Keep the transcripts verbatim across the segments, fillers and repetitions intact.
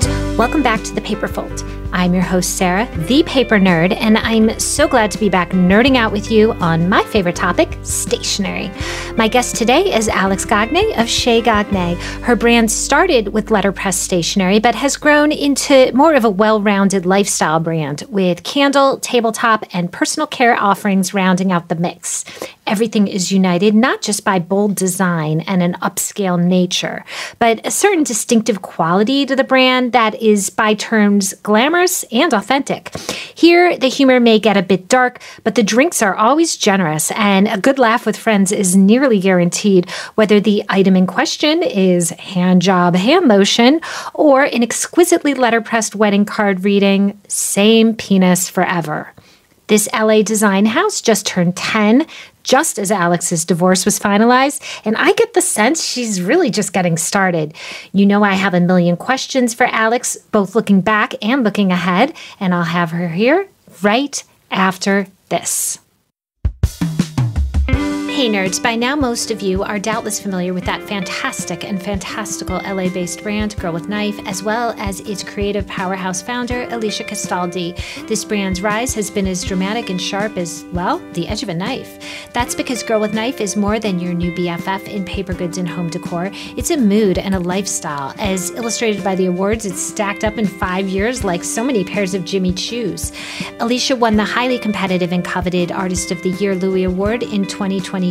nerds, welcome back to The Paper Fold. I'm your host, Sarah, the paper nerd, and I'm so glad to be back nerding out with you on my favorite topic, stationery. My guest today is Alex Gagné of Chez Gagné. Her brand started with letterpress stationery, but has grown into more of a well-rounded lifestyle brand with candle, tabletop, and personal care offerings rounding out the mix. Everything is united not just by bold design and an upscale nature, but a certain distinctive quality to the brand that is by terms glamorous and authentic. Here, the humor may get a bit dark, but the drinks are always generous, and a good laugh with friends is nearly guaranteed, whether the item in question is hand job, hand motion, or an exquisitely letterpressed wedding card reading, same penis forever. This L A design house just turned ten, just as Alex's divorce was finalized, and I get the sense she's really just getting started. You know, I have a million questions for Alex, both looking back and looking ahead, and I'll have her here right after this. Hey nerds, by now most of you are doubtless familiar with that fantastic and fantastical L A-based brand, Girl with Knife, as well as its creative powerhouse founder, Alicia Castaldi. This brand's rise has been as dramatic and sharp as, well, the edge of a knife. That's because Girl with Knife is more than your new B F F in paper goods and home decor. It's a mood and a lifestyle. As illustrated by the awards, it's stacked up in five years like so many pairs of Jimmy Choos. Alicia won the highly competitive and coveted Artist of the Year Louis Award in twenty twenty.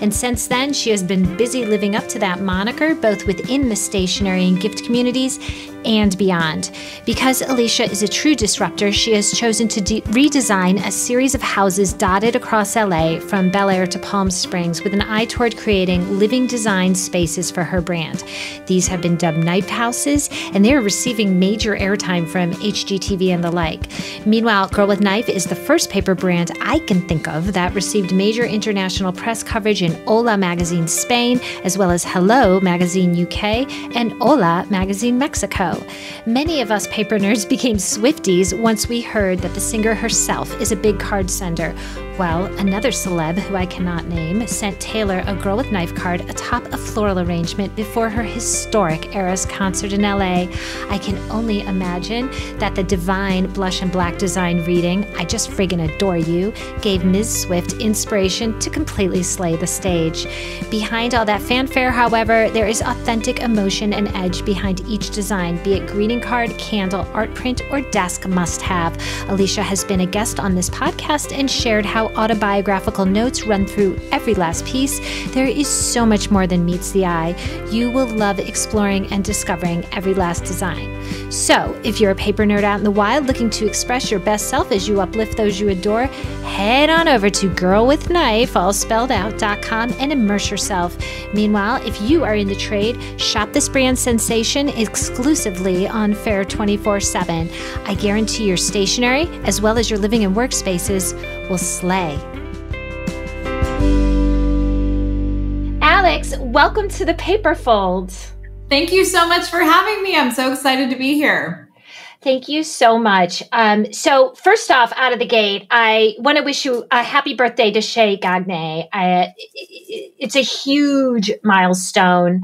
And since then, she has been busy living up to that moniker, both within the stationery and gift communities and beyond. Because Alicia is a true disruptor, she has chosen to redesign a series of houses dotted across L A from Bel Air to Palm Springs with an eye toward creating living design spaces for her brand. These have been dubbed Knife Houses, and they are receiving major airtime from H G T V and the like. Meanwhile, Girl with Knife is the first paper brand I can think of that received major international press coverage in Hola Magazine Spain, as well as Hello Magazine U K and Hola Magazine Mexico. Many of us paper nerds became Swifties once we heard that the singer herself is a big card sender. Well, another celeb who I cannot name sent Taylor a Girl with Knife card atop a floral arrangement before her historic Eras concert in L A. I can only imagine that the divine blush and black design reading, "I just friggin' adore you," gave Miz Swift inspiration to completely slay the stage. Behind all that fanfare, however, there is authentic emotion and edge behind each design, be it greeting card, candle, art print, or desk must-have. Alicia has been a guest on this podcast and shared how autobiographical notes run through every last piece. There is so much more than meets the eye. You will love exploring and discovering every last design. So, if you're a paper nerd out in the wild looking to express your best self as you uplift those you adore, head on over to Girl with Knife, all spelled out dot com, and immerse yourself. Meanwhile, if you are in the trade, shop this brand sensation exclusively on FAIR twenty-four seven. I guarantee your stationery, as well as your living and workspaces, will slay. Alex, welcome to The Paper Fold. Thank you so much for having me. I'm so excited to be here. Thank you so much. Um, so first off, out of the gate, I want to wish you a happy birthday to Chez Gagné. I, it, it's a huge milestone.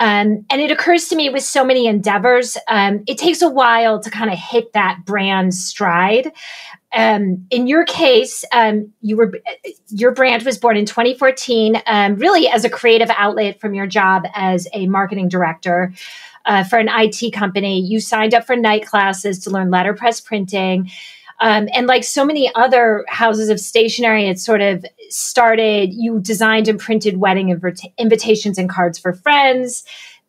Um, and it occurs to me with so many endeavors, um, it takes a while to kind of hit that brand stride. Um, in your case, um, you were, your brand was born in twenty fourteen, um, really as a creative outlet from your job as a marketing director uh, for an I T company. You signed up for night classes to learn letterpress printing. Um, and like so many other houses of stationery, it sort of started, you designed and printed wedding invita- invitations and cards for friends,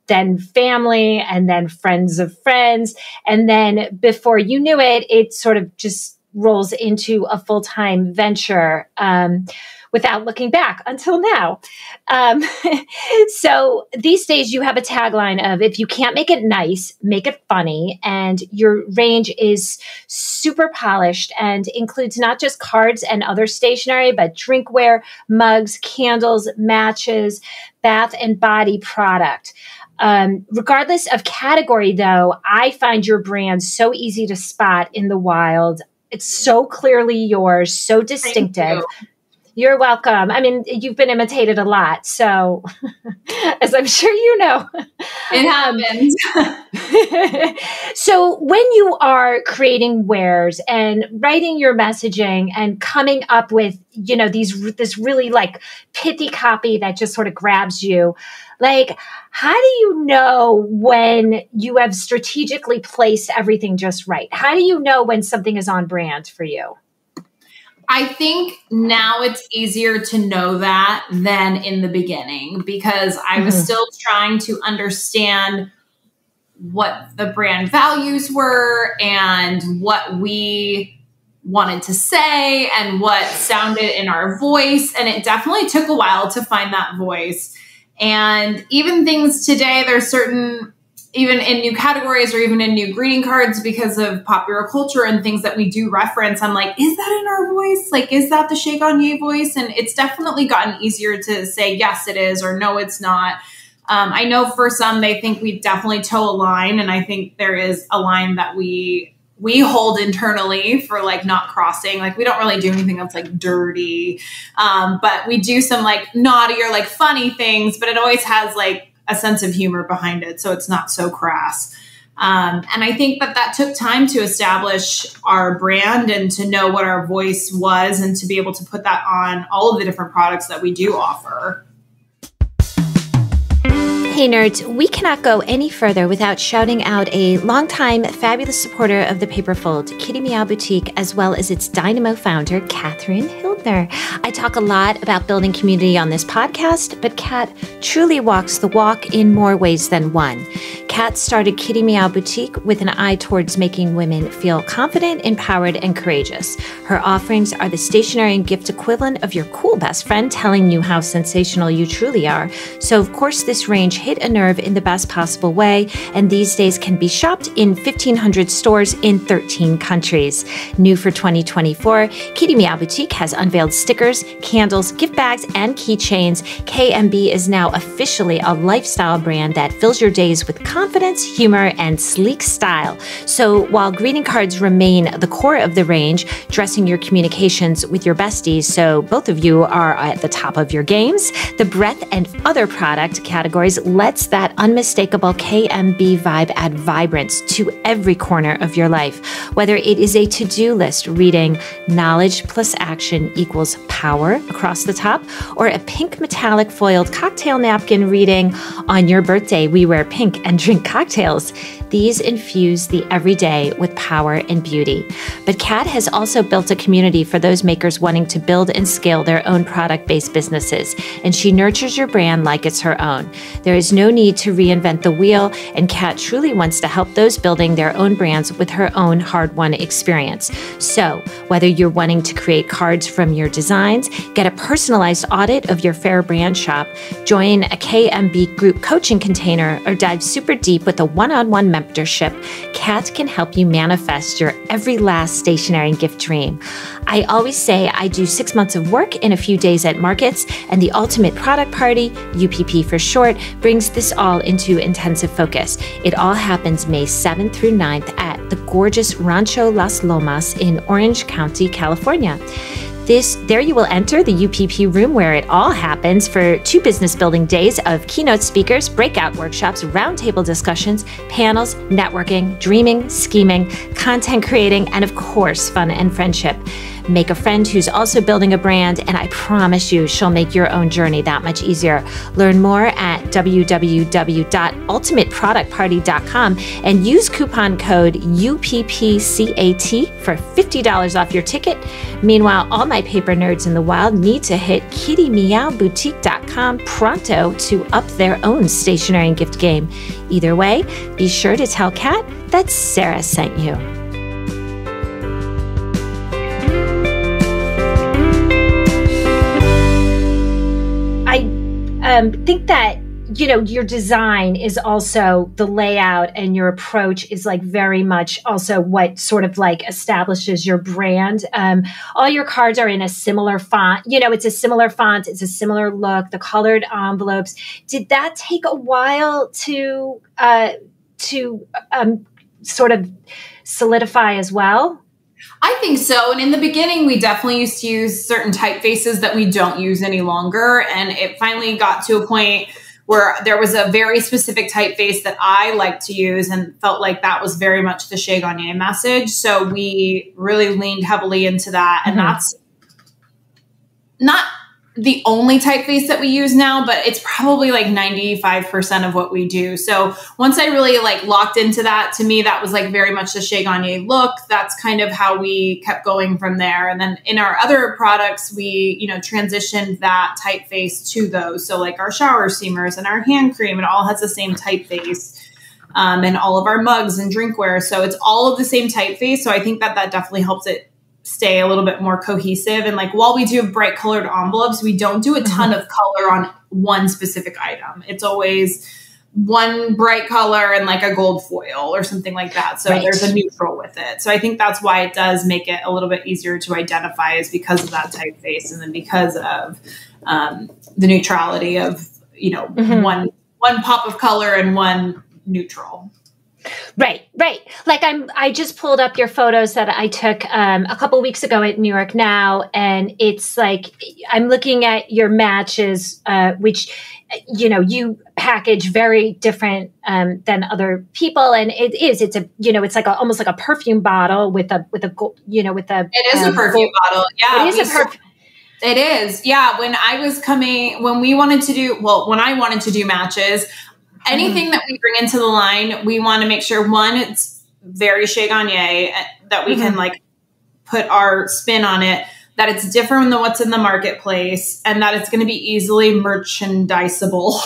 then family, and then friends of friends. And then before you knew it, it sort of just rolls into a full-time venture um, without looking back until now. Um, so these days you have a tagline of, if you can't make it nice, make it funny. And your range is super polished and includes not just cards and other stationery, but drinkware, mugs, candles, matches, bath and body product. Um, regardless of category though, I find your brand so easy to spot in the wild. It's so clearly yours, so distinctive. You. You're welcome. I mean, you've been imitated a lot, so as I'm sure you know, it happens. So when you are creating wares and writing your messaging and coming up with, you know, these, this really like pithy copy that just sort of grabs you, like, how do you know when you have strategically placed everything just right? How do you know when something is on brand for you? I think now it's easier to know that than in the beginning, because I was mm-hmm. still trying to understand what the brand values were and what we wanted to say and what sounded in our voice. And it definitely took a while to find that voice. And even things today, there's certain, even in new categories or even in new greeting cards, because of popular culture and things that we do reference, I'm like, is that in our voice? Like, is that the Chez Gagné voice? And it's definitely gotten easier to say, yes, it is, or no, it's not. Um, I know for some, they think we definitely toe a line. And I think there is a line that we, we hold internally for like not crossing. Like, we don't really do anything that's like dirty. Um, but we do some like naughty or like funny things, but it always has like a sense of humor behind it. So it's not so crass. Um, and I think that that took time to establish our brand and to know what our voice was and to be able to put that on all of the different products that we do offer. Hey nerds, we cannot go any further without shouting out a longtime fabulous supporter of The Paper Fold, Kitty Meow Boutique, as well as its dynamo founder, Katherine Hildner. I talk a lot about building community on this podcast, but Kat truly walks the walk in more ways than one. Kat started Kitty Meow Boutique with an eye towards making women feel confident, empowered, and courageous. Her offerings are the stationery and gift equivalent of your cool best friend telling you how sensational you truly are. So of course this range hit a nerve in the best possible way, and these days can be shopped in fifteen hundred stores in thirteen countries. New for twenty twenty-four, Kitty Meow Boutique has unveiled stickers, candles, gift bags, and keychains. K M B is now officially a lifestyle brand that fills your days with confidence, humor, and sleek style. So while greeting cards remain the core of the range, dressing your communications with your besties so both of you are at the top of your games, the breadth and other product categories lets that unmistakable K M B vibe add vibrance to every corner of your life. Whether it is a to-do list reading knowledge plus action equals power across the top, or a pink metallic foiled cocktail napkin reading, on your birthday we wear pink and drink cocktails. These infuse the everyday with power and beauty. But Kat has also built a community for those makers wanting to build and scale their own product-based businesses, and she nurtures your brand like it's her own. There is no need to reinvent the wheel, and Kat truly wants to help those building their own brands with her own hard-won experience. So whether you're wanting to create cards from your designs, get a personalized audit of your FAIR brand shop, join a K M B group coaching container, or dive super deep with a one-on-one mentorship, Kat can help you manifest your every last stationery and gift dream. I always say I do six months of work in a few days at markets, and the Ultimate Product Party, U P P for short, brings this all into intensive focus. It all happens May seventh through ninth at the gorgeous Rancho Las Lomas in Orange County, California. This, there you will enter the U P P room where it all happens for two business building days of keynote speakers, breakout workshops, roundtable discussions, panels, networking, dreaming, scheming, content creating, and of course, fun and friendship. Make a friend who's also building a brand, and I promise you she'll make your own journey that much easier. Learn more at w w w dot ultimate product party dot com and use coupon code U P P C A T for fifty dollars off your ticket. Meanwhile, all my paper nerds in the wild need to hit kitty meow boutique dot com pronto to up their own stationery and gift game. Either way, be sure to tell Kat that Sarah sent you. Um, think that, you know, your design is also the layout, and your approach is like very much also what sort of like establishes your brand. Um, all your cards are in a similar font, you know, it's a similar font, it's a similar look, the colored envelopes. Did that take a while to, uh, to um, sort of solidify as well? I think so. And in the beginning, we definitely used to use certain typefaces that we don't use any longer. And it finally got to a point where there was a very specific typeface that I liked to use and felt like that was very much the Chez Gagné message. So we really leaned heavily into that. And mm-hmm. that's not the only typeface that we use now, but it's probably like ninety-five percent of what we do. So once I really like locked into that, to me, that was like very much the Chez Gagné look. That's kind of how we kept going from there. And then in our other products, we, you know, transitioned that typeface to those. So like our shower steamers and our hand cream, it all has the same typeface, um, and all of our mugs and drinkware. So it's all of the same typeface. So I think that that definitely helps it stay a little bit more cohesive. And like, while we do bright colored envelopes, we don't do a ton mm-hmm. of color on one specific item. It's always one bright color and like a gold foil or something like that. So right. there's a neutral with it. So I think that's why it does make it a little bit easier to identify, is because of that typeface. And then because of um, the neutrality of, you know, mm-hmm. one, one pop of color and one neutral. Right, right. Like I'm, I just pulled up your photos that I took um, a couple weeks ago at New York Now, and it's like I'm looking at your matches, uh, which you know you package very different um, than other people, and it is. It's a you know, it's like a, almost like a perfume bottle with a with a you know with a. It is um, a perfume bottle. Yeah, it is a perfume. It is. Yeah. When I was coming, when we wanted to do well, when I wanted to do matches. Anything that we bring into the line, we want to make sure, one, it's very Chez Gagné, that we mm-hmm. can like put our spin on it, that it's different than what's in the marketplace, and that it's going to be easily merchandisable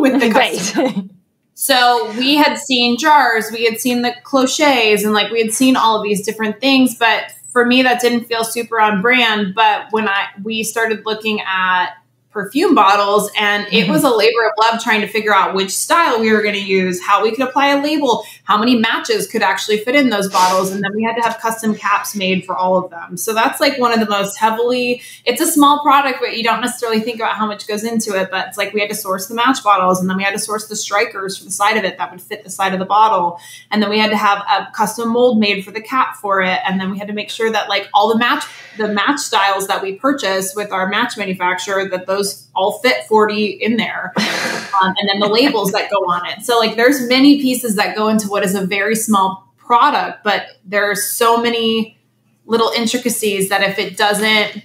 with the customer. Right. So we had seen jars, we had seen the clochets, and like we had seen all of these different things. But for me, that didn't feel super on brand. But when I we started looking at perfume bottles, and it was a labor of love trying to figure out which style we were going to use, how we could apply a label, how many matches could actually fit in those bottles. And then we had to have custom caps made for all of them. So that's like one of the most heavily, it's a small product, but you don't necessarily think about how much goes into it. But it's like, we had to source the match bottles, and then we had to source the strikers for the side of it that would fit the side of the bottle. And then we had to have a custom mold made for the cap for it. And then we had to make sure that like all the match, the match styles that we purchase with our match manufacturer, that those all fit forty in there. Um, and then the labels that go on it. So like there's many pieces that go into what is a very small product, but there are so many little intricacies that if it doesn't,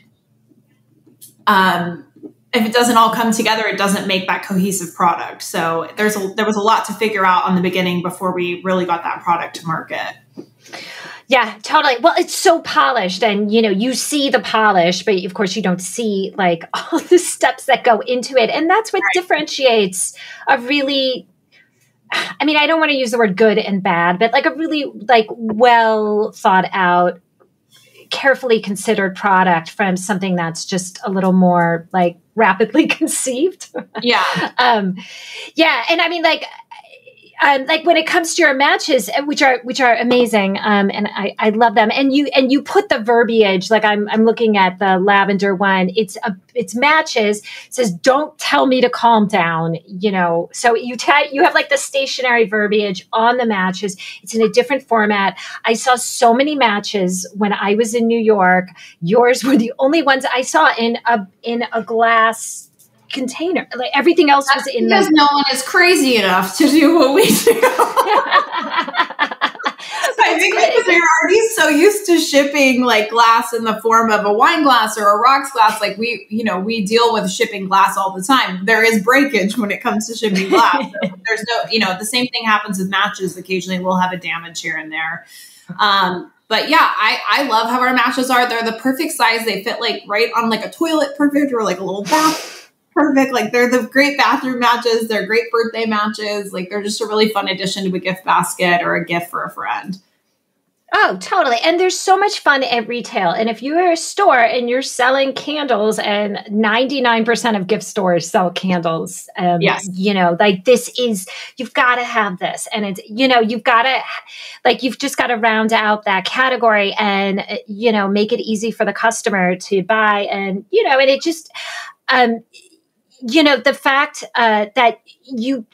um, if it doesn't all come together, it doesn't make that cohesive product. So there's a, there was a lot to figure out on the beginning before we really got that product to market. Yeah, totally. Well, it's so polished, and you know, you see the polish, but of course you don't see like all the steps that go into it. And that's what right. differentiates a really, I mean, I don't want to use the word good and bad, but like a really like well thought out, carefully considered product from something that's just a little more like rapidly conceived. Yeah. um, yeah. And I mean, like, Um, like when it comes to your matches, which are which are amazing, um, and I, I love them. And you and you put the verbiage, like I'm I'm looking at the lavender one. It's a it's matches. It says, "Don't tell me to calm down," you know. So you ta- you have like the stationary verbiage on the matches. It's in a different format. I saw so many matches when I was in New York. Yours were the only ones I saw in a in a glass container. Like everything else was in there. Because no one is crazy enough to do what we do. I think because they're already so used to shipping like glass in the form of a wine glass or a rocks glass. Like we, you know, we deal with shipping glass all the time. There is breakage when it comes to shipping glass. There's no, you know, the same thing happens with matches. Occasionally we'll have a damage here and there. Um, But yeah, I, I love how our matches are. They're the perfect size. They fit like right on like a toilet perfect, or like a little bath. Perfect. Like they're the great bathroom matches. They're great birthday matches. Like they're just a really fun addition to a gift basket or a gift for a friend. Oh, totally. And there's so much fun at retail. And if you're a store and you're selling candles, and ninety-nine percent of gift stores sell candles, um, yes. you know, like this is, you've got to have this. And it's, you know, you've got to, like, you've just got to round out that category and, you know, make it easy for the customer to buy. And, you know, and it just, um, you know, the fact uh, that you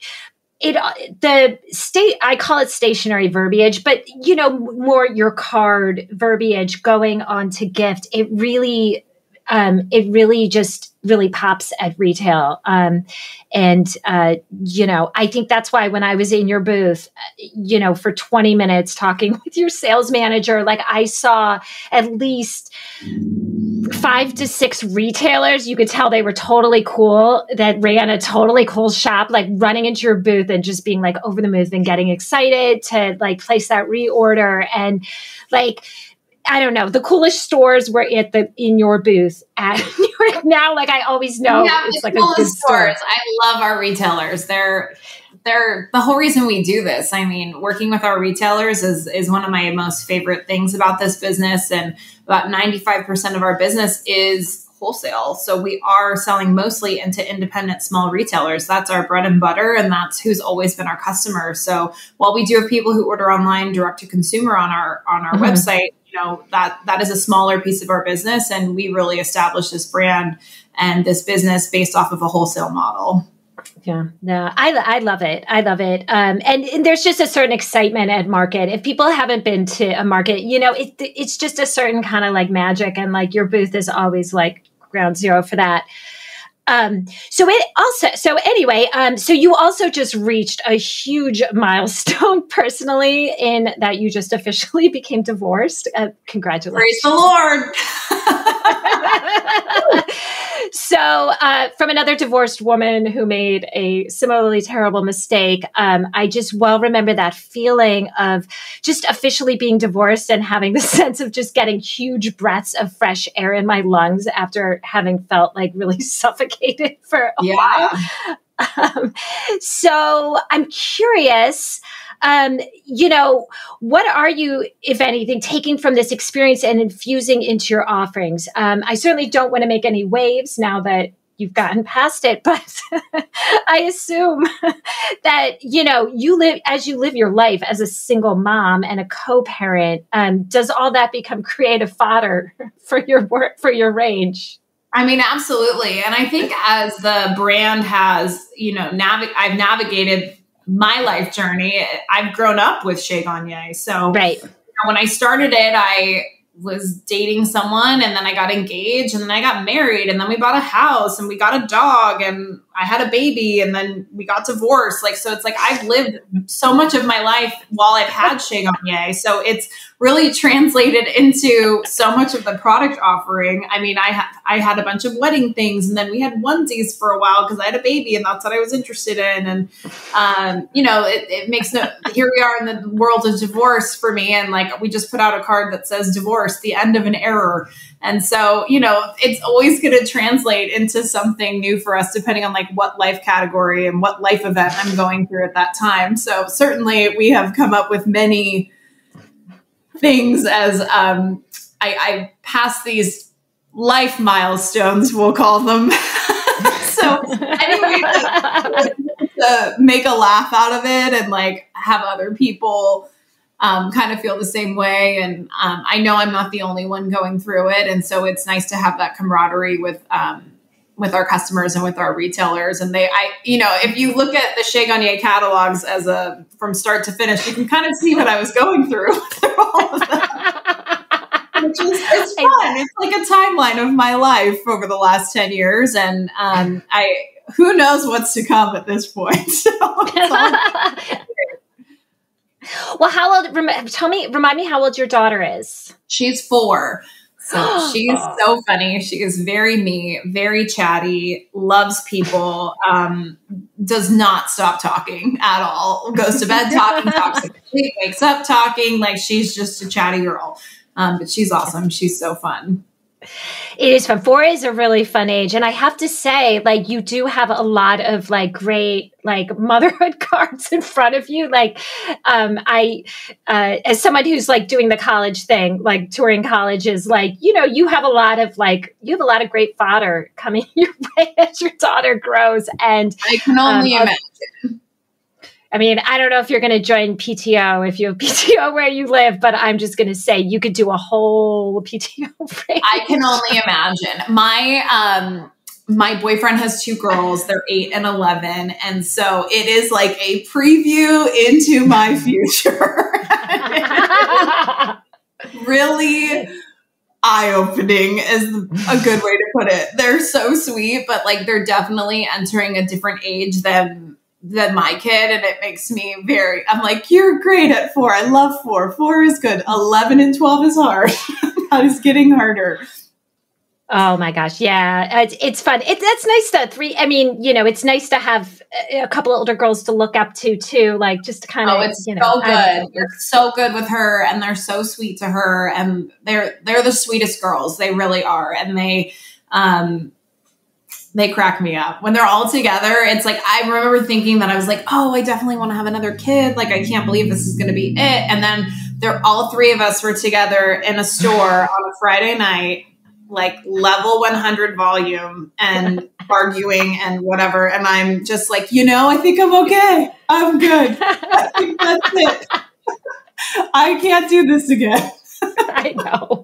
It the state I call it stationary verbiage, but you know, more your card verbiage going on to gift. It really, um, it really just really pops at retail, um, and uh, you know, I think that's why when I was in your booth, you know, for twenty minutes talking with your sales manager, like I saw at least five to six retailers. You could tell they were totally cool, that ran a totally cool shop, like running into your booth and just being like over the moon and getting excited to like place that reorder. And like, I don't know, the coolest stores were at the, in your booth at New York Now. Like I always know yeah, it's the like coolest a good stores. Store. I love our retailers. They're, they're the whole reason we do this. I mean, working with our retailers is, is one of my most favorite things about this business. And about ninety-five percent of our business is wholesale. So we are selling mostly into independent small retailers. That's our bread and butter, and that's who's always been our customer. So while we do have people who order online direct to consumer on our, on our mm-hmm. website, you know, that, that is a smaller piece of our business. And we really established this brand and this business based off of a wholesale model. Yeah, no, I, I love it. I love it. Um, and, and there's just a certain excitement at market. If people haven't been to a market, you know, it, it's just a certain kind of like magic, and like your booth is always like ground zero for that. Um, so it also, so anyway, um, so you also just reached a huge milestone personally in that you just officially became divorced. Uh, congratulations. Praise the Lord. So, uh, from another divorced woman who made a similarly terrible mistake, um, I just well remember that feeling of just officially being divorced and having the sense of just getting huge breaths of fresh air in my lungs after having felt like really suffocated for a yeah. while. Um, so I'm curious, um, you know, what are you, if anything, taking from this experience and infusing into your offerings? Um, I certainly don't want to make any waves now that you've gotten past it, but I assume that, you know, you live, as you live your life as a single mom and a co-parent, um, does all that become creative fodder for your work, for your range? I mean, absolutely. And I think as the brand has, you know, nav- I've navigated my life journey. I've grown up with Chez Gagné. So right. you know, when I started it, I was dating someone, and then I got engaged, and then I got married, and then we bought a house, and we got a dog, and I had a baby, and then we got divorced. Like, so it's like, I've lived so much of my life while I've had Chez Gagné. So it's really translated into so much of the product offering. I mean, I ha- I had a bunch of wedding things, and then we had onesies for a while because I had a baby and that's what I was interested in. And, um, you know, it, it makes no, here we are in the world of divorce for me. And like, we just put out a card that says divorce, the end of an error. And so, you know, it's always going to translate into something new for us, depending on like what life category and what life event I'm going through at that time. So certainly we have come up with many things as um, I, I pass these life milestones, we'll call them. So anyway, to, to make a laugh out of it and like have other people Um, kind of feel the same way. And um, I know I'm not the only one going through it. And so it's nice to have that camaraderie with um, with our customers and with our retailers. And they, I, you know, if you look at the Chez Gagné catalogs as a, from start to finish, you can kind of see what I was going through. through all of that. Which is, it's fun. It's like a timeline of my life over the last ten years. And um, I, who knows what's to come at this point. So it's all- Well, how old, rem- tell me, remind me how old your daughter is. She's four. So she's oh. so funny. She is very me, very chatty, loves people, um, does not stop talking at all. Goes to bed talking, talks to sleep, wakes up talking. Like she's just a chatty girl. Um, but she's awesome. She's so fun. It is fun. Four is a really fun age. And I have to say, like, you do have a lot of like great, like motherhood cards in front of you. Like, um, I, uh, as someone who's like doing the college thing, like touring colleges, like, you know, you have a lot of like, you have a lot of great fodder coming your way as your daughter grows. And I can only um, imagine. I mean, I don't know if you're going to join P T O if you have P T O where you live, but I'm just going to say you could do a whole P T O range. I can only imagine. My um, my boyfriend has two girls, they're eight and eleven. And so it is like a preview into my future. Really eye-opening is a good way to put it. They're so sweet, but like they're definitely entering a different age than than my kid. And it makes me very, I'm like, you're great at four. I love four. Four is good. eleven and twelve is hard. That is getting harder. Oh my gosh. Yeah. It's, it's fun. It, it's nice to three. I mean, you know, it's nice to have a couple of older girls to look up to too. Like just to kind of, oh, it's you know, so good. It's so good with her and they're so sweet to her and they're, they're the sweetest girls. They really are. And they, um, they crack me up when they're all together. It's like, I remember thinking that I was like, oh, I definitely want to have another kid. Like, I can't believe this is going to be it. And then they're all three of us were together in a store on a Friday night, like level one hundred volume and arguing and whatever. And I'm just like, you know, I think I'm okay. I'm good. I think that's it. I can't do this again. I know.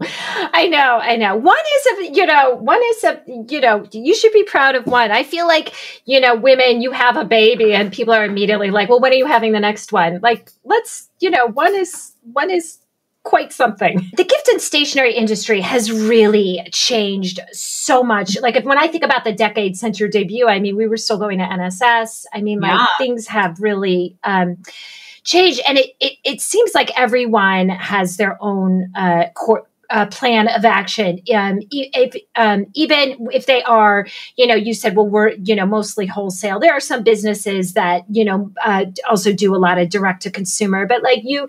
I know. I know. One is, a, you know, one is, a, you know, you should be proud of one. I feel like, you know, women, you have a baby and people are immediately like, well, when are you having the next one? Like, let's, you know, one is, one is, quite something. The gift and stationery industry has really changed so much. Like if, when I think about the decade since your debut, I mean, we were still going to N S S. I mean, yeah. like things have really um, changed. And it, it, it seems like everyone has their own uh, core Uh, plan of action. Um, e if, um, even if they are, you know, you said, well, we're, you know, mostly wholesale. There are some businesses that, you know, uh, also do a lot of direct to consumer, but like you,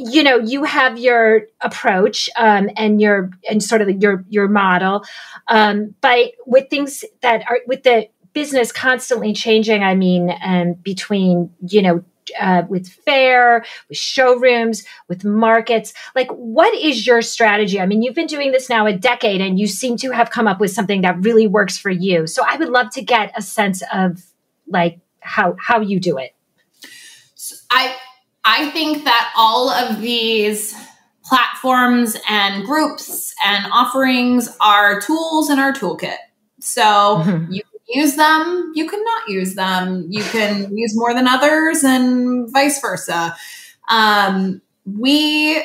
you know, you have your approach um, and your and sort of your your model, um, but with things that are with the business constantly changing. I mean, um, between you know, uh, with FAIR, with showrooms, with markets. Like, what is your strategy? I mean, you've been doing this now a decade, and you seem to have come up with something that really works for you. So, I would love to get a sense of like how how you do it. So I. I think that all of these platforms and groups and offerings are tools in our toolkit. So mm-hmm. you can use them, you can not use them, you can use more than others and vice versa. Um, we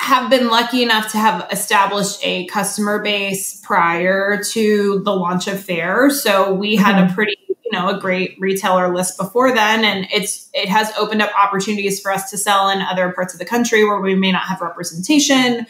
have been lucky enough to have established a customer base prior to the launch of FAIR. So we mm-hmm. had a pretty know, a great retailer list before then. And it's, it has opened up opportunities for us to sell in other parts of the country where we may not have representation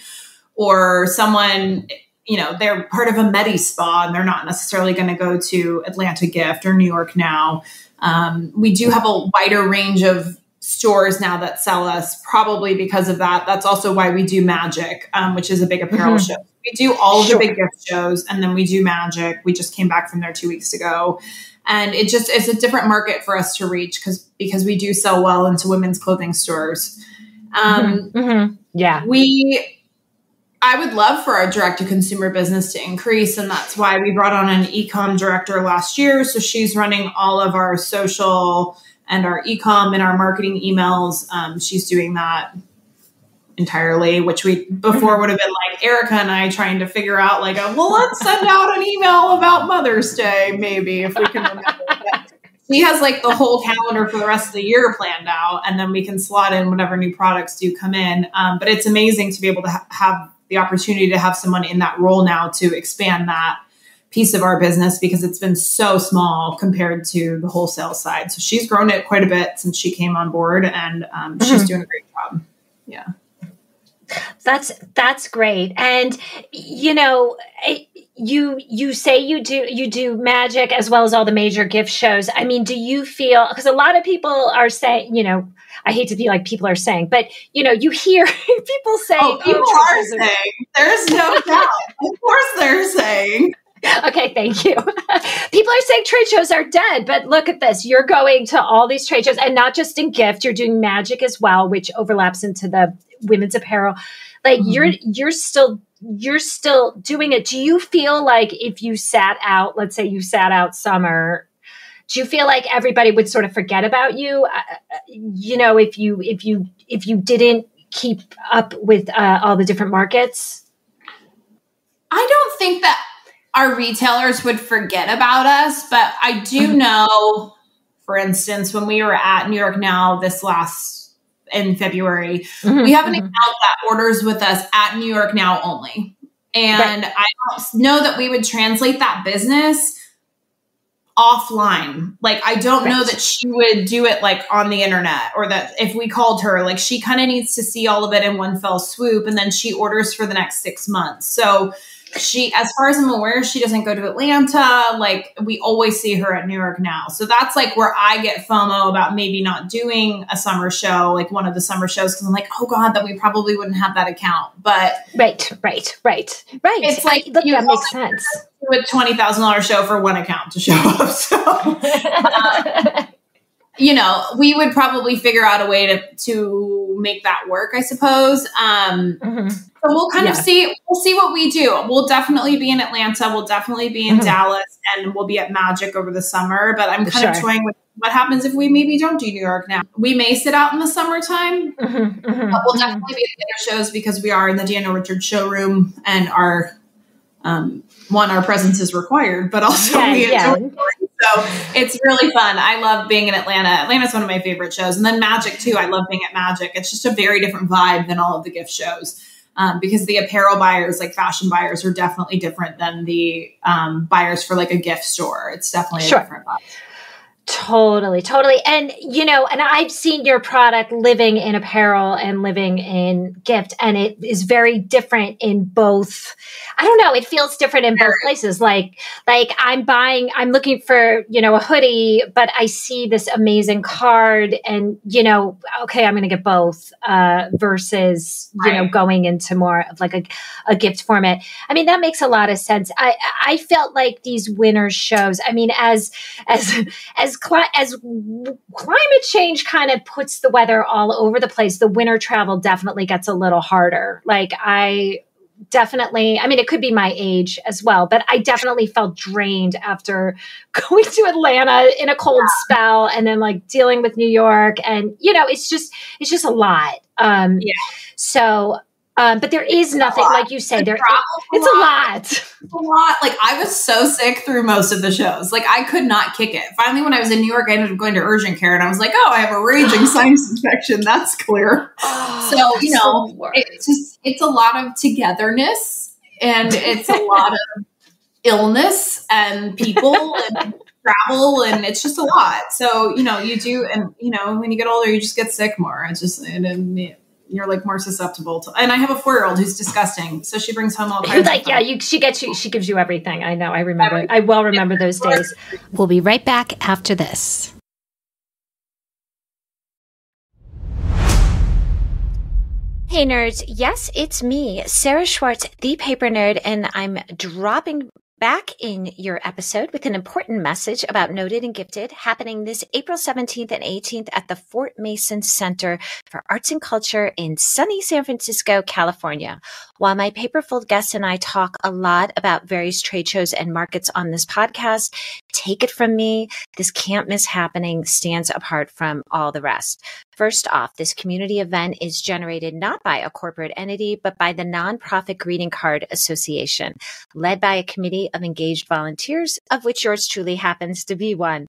or someone, you know, they're part of a Medi spa and they're not necessarily going to go to Atlanta Gift or New York Now. Um, we do have a wider range of stores now that sell us probably because of that. That's also why we do Magic, um, which is a big apparel mm-hmm. show. We do all sure. of the big gift shows and then we do Magic. We just came back from there two weeks ago. And it just is a different market for us to reach because because we do sell well into women's clothing stores. Um, mm-hmm. Mm-hmm. Yeah, we. I would love for our direct to consumer business to increase, and that's why we brought on an e-com director last year. So she's running all of our social and our e-com and our marketing emails. Um, she's doing that entirely, which we before would have been like Erica and I trying to figure out like, a, well, let's send out an email about Mother's Day, maybe if we can remember. But she has like the whole calendar for the rest of the year planned out, and then we can slot in whatever new products do come in. Um, but it's amazing to be able to ha have the opportunity to have someone in that role now to expand that piece of our business because it's been so small compared to the wholesale side. So she's grown it quite a bit since she came on board, and um, mm-hmm. she's doing a great job. Yeah. That's, that's great. And, you know, you, you say you do, you do Magic as well as all the major gift shows. I mean, do you feel, because a lot of people are saying, you know, I hate to be like people are saying, but you know, you hear people say, oh, people are saying, there's no doubt. Of course they're saying. Okay, thank you. People are saying trade shows are dead, but look at this. You're going to all these trade shows and not just in gift, you're doing Magic as well, which overlaps into the women's apparel. Like mm-hmm. you're, you're still, you're still doing it. Do you feel like if you sat out, let's say you sat out summer, do you feel like everybody would sort of forget about you? Uh, you know, if you, if you, if you didn't keep up with uh, all the different markets? I don't think that our retailers would forget about us. But I do know, for instance, when we were at New York Now this last in February, mm-hmm. we have an account that orders with us at New York Now only. And right. I don't know that we would translate that business offline. Like, I don't right. know that she would do it like on the internet, or that if we called her, like she kind of needs to see all of it in one fell swoop. And then she orders for the next six months. So she, as far as I'm aware, she doesn't go to Atlanta. Like, we always see her at New York Now. So that's like where I get FOMO about maybe not doing a summer show, like one of the summer shows. Cause I'm like, oh God, that we probably wouldn't have that account. But right, right, right, right. It's like, I, look, you that makes sense. Do a twenty thousand dollar show for one account to show up. So, uh, you know, we would probably figure out a way to, to make that work, I suppose. Um, mm-hmm. So we'll kind yeah. of see, we'll see what we do. We'll definitely be in Atlanta. We'll definitely be in mm-hmm. Dallas, and we'll be at Magic over the summer. But I'm kind sure. of toying with what happens if we maybe don't do New York Now. We may sit out in the summertime, mm-hmm. Mm-hmm. but we'll definitely be at the other shows because we are in the Daniel Richards showroom, and our, um, one, our presence is required, but also yeah, we yeah. enjoy it. So it's really fun. I love being in Atlanta. Atlanta's one of my favorite shows. And then Magic too. I love being at Magic. It's just a very different vibe than all of the gift shows. Um, because the apparel buyers, like fashion buyers, are definitely different than the um, buyers for like a gift store. It's definitely sure. a different vibe. Totally, totally. And, you know, and I've seen your product living in apparel and living in gift, and it is very different in both. I don't know. It feels different in both places. Like, like I'm buying, I'm looking for, you know, a hoodie, but I see this amazing card and, you know, okay, I'm going to get both, uh, versus, you right. know, going into more of like a, a gift format. I mean, that makes a lot of sense. I, I felt like these winter shows, I mean, as, as, as As climate change kind of puts the weather all over the place, the winter travel definitely gets a little harder. Like, I definitely, I mean, it could be my age as well, but I definitely felt drained after going to Atlanta in a cold yeah. spell, and then like dealing with New York, and, you know, it's just, it's just a lot. Um, yeah. So, um, but there is nothing, like you say, there, it's a lot. A lot. Like, I was so sick through most of the shows. Like, I could not kick it. Finally, when I was in New York, I ended up going to urgent care, and I was like, oh, I have a raging sinus infection. That's clear. Oh, so, you know, so it's just, it's a lot of togetherness, and it's a lot of illness and people and travel, and it's just a lot. So, you know, you do, and, you know, when you get older, you just get sick more. It's just, and, and it, you're like more susceptible to, and I have a four-year-old who's disgusting. So she brings home all kinds like, of yeah, you, she gets you, she gives you everything. I know. I remember. Everything. I well remember those days. We'll be right back after this. Hey nerds. Yes, it's me, Sarah Schwartz, the paper nerd, and I'm dropping back in your episode with an important message about Noted and Gifted happening this April seventeenth and eighteenth at the Fort Mason Center for Arts and Culture in sunny San Francisco, California. While my Paperfold guests and I talk a lot about various trade shows and markets on this podcast, take it from me, this can't miss happening stands apart from all the rest. First off, this community event is generated not by a corporate entity, but by the nonprofit Greeting Card Association, led by a committee of engaged volunteers, of which yours truly happens to be one.